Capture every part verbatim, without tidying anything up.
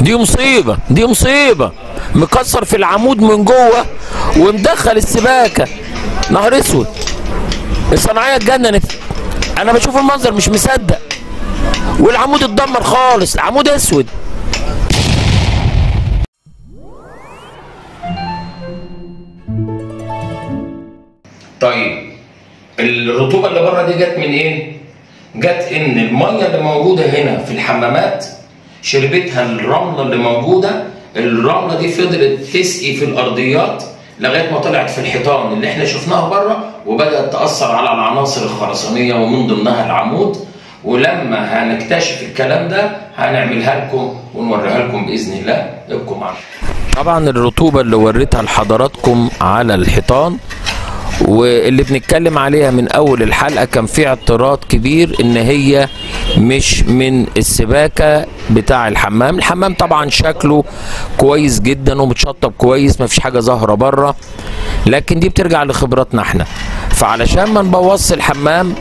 دي مصيبة، دي مصيبة. مكسر في العمود من جوه ومدخل السباكة، نهار اسود. الصناعية اتجننت، انا بشوف المنظر مش مصدق. والعمود اتدمر خالص، العمود اسود. طيب الرطوبة اللي بره دي جت من ايه؟ جت ان المية اللي موجودة هنا في الحمامات شربتها الرملة اللي موجودة، الرملة دي فضلت تسقي في الأرضيات لغاية ما طلعت في الحيطان اللي احنا شفناها بره، وبدأت تأثر على العناصر الخرسانية ومن ضمنها العمود. ولما هنكتشف الكلام ده هنعملها لكم ونوريها لكم بإذن الله. ابقوا معانا. طبعا الرطوبة اللي وريتها لحضراتكم على الحيطان واللي بنتكلم عليها من اول الحلقه كان في اعتراض كبير ان هي مش من السباكه بتاع الحمام. الحمام طبعا شكله كويس جدا ومتشطب كويس، مفيش حاجه ظاهره بره، لكن دي بترجع لخبراتنا احنا. فعلشان ما نبوظش الحمام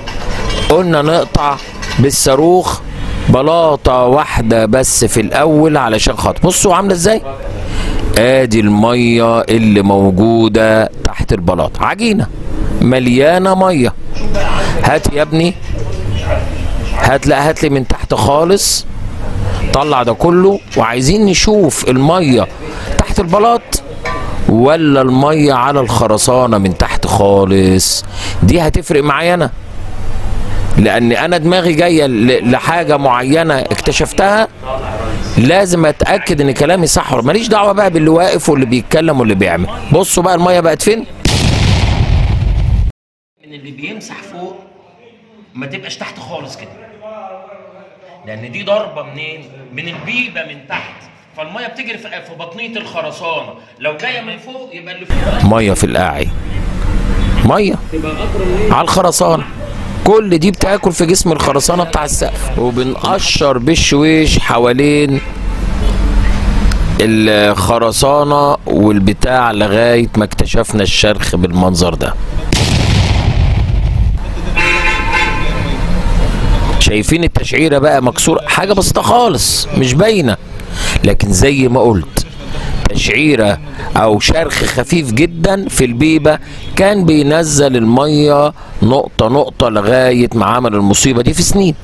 قلنا نقطع بالصاروخ بلاطه واحده بس في الاول علشان خاطر بصوا عامله ازاي. ادي الميه اللي موجوده تحت البلاط، عجينه مليانه ميه. هات يا ابني، هات، لا هات لي من تحت خالص، طلع ده كله. وعايزين نشوف الميه تحت البلاط ولا الميه على الخرسانه من تحت خالص. دي هتفرق معايا انا، لان انا دماغي جايه لحاجه معينه اكتشفتها، لازم اتاكد ان كلامي صح. ماليش دعوه بقى باللي واقف واللي بيتكلم واللي بيعمل. بصوا بقى الميه بقت فين. من اللي بيمسح فوق ما تبقاش تحت خالص كده، لان دي ضربه منين؟ من البيبه من تحت، فالميه بتجري في بطنيه الخرسانه. لو جايه من فوق يبقى اللي فوق ميه في القاعي، ميه على الخرسانه. كل دي بتاكل في جسم الخرسانه بتاع السقف. وبنقشر بالشويش حوالين الخرسانه والبتاع لغايه ما اكتشفنا الشرخ بالمنظر ده. شايفين التشعيره بقى مكسوره، حاجه بسيطه خالص مش باينه، لكن زي ما قلت تشعيره او شرخ خفيف جدا في البيبه كان بينزل الميه نقطه نقطه لغايه ما عمل المصيبه دي في سنين.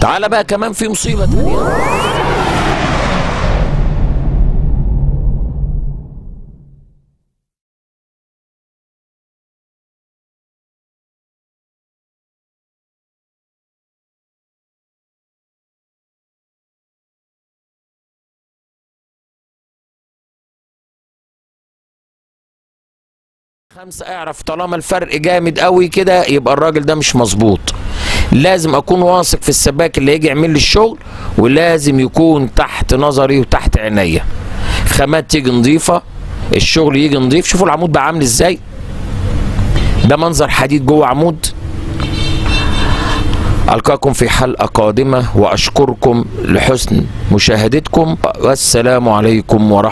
تعال بقى كمان في مصيبه تانيه. خمسة اعرف طالما الفرق جامد قوي كده يبقى الراجل ده مش مظبوط. لازم اكون واثق في السباك اللي هيجي يعمل لي الشغل، ولازم يكون تحت نظري وتحت عينيا. خامات تيجي نظيفه، الشغل يجي نظيف. شوفوا العمود بقى عامل ازاي، ده منظر حديد جوه عمود. ألقاكم في حلقة قادمة واشكركم لحسن مشاهدتكم، والسلام عليكم ورحمة الله.